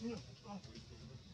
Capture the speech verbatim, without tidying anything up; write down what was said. ！Yeah, it's awful.